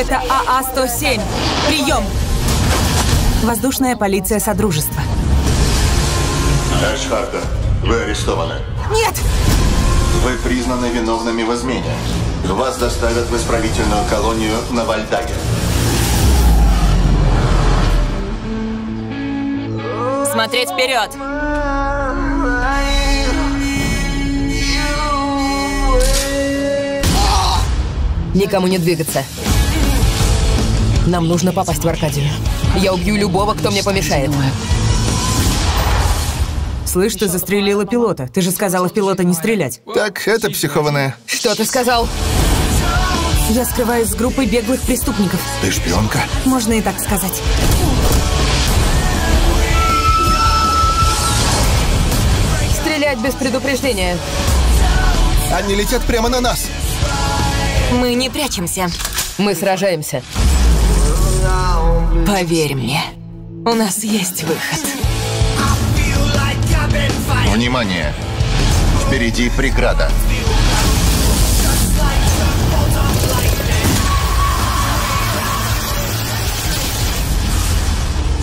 Это АА-107. Прием! Воздушная полиция Содружества. Эшхарда, вы арестованы. Нет! Вы признаны виновными в измене. Вас доставят в исправительную колонию на Вальдаге. Смотреть вперед! Никому не двигаться. Нам нужно попасть в Аркадию. Я убью любого, кто мне помешает. Слышь, ты застрелила пилота. Ты же сказала в пилота не стрелять. Так, это психованное. Что ты сказал? Я скрываюсь с группой беглых преступников. Ты шпионка? Можно и так сказать. Стрелять без предупреждения. Они летят прямо на нас. Мы не прячемся. Мы сражаемся. Поверь мне, у нас есть выход. Внимание! Впереди преграда.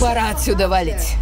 Пора отсюда валить.